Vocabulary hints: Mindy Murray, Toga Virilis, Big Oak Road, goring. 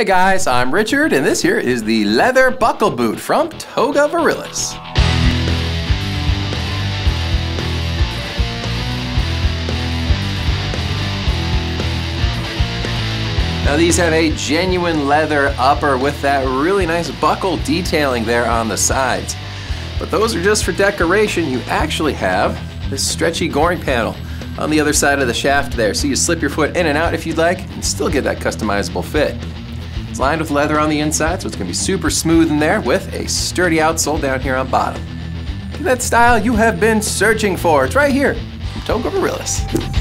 Hey guys, I'm Richard, and this here is the leather buckle boot from Toga Virilis. Now these have a genuine leather upper with that really nice buckle detailing there on the sides. But those are just for decoration. You actually have this stretchy goring panel on the other side of the shaft there, so you slip your foot in and out if you'd like and still get that customizable fit. It's lined with leather on the inside, so it's going to be super smooth in there with a sturdy outsole down here on bottom. Get that style you have been searching for. It's right here from Toga Virilis.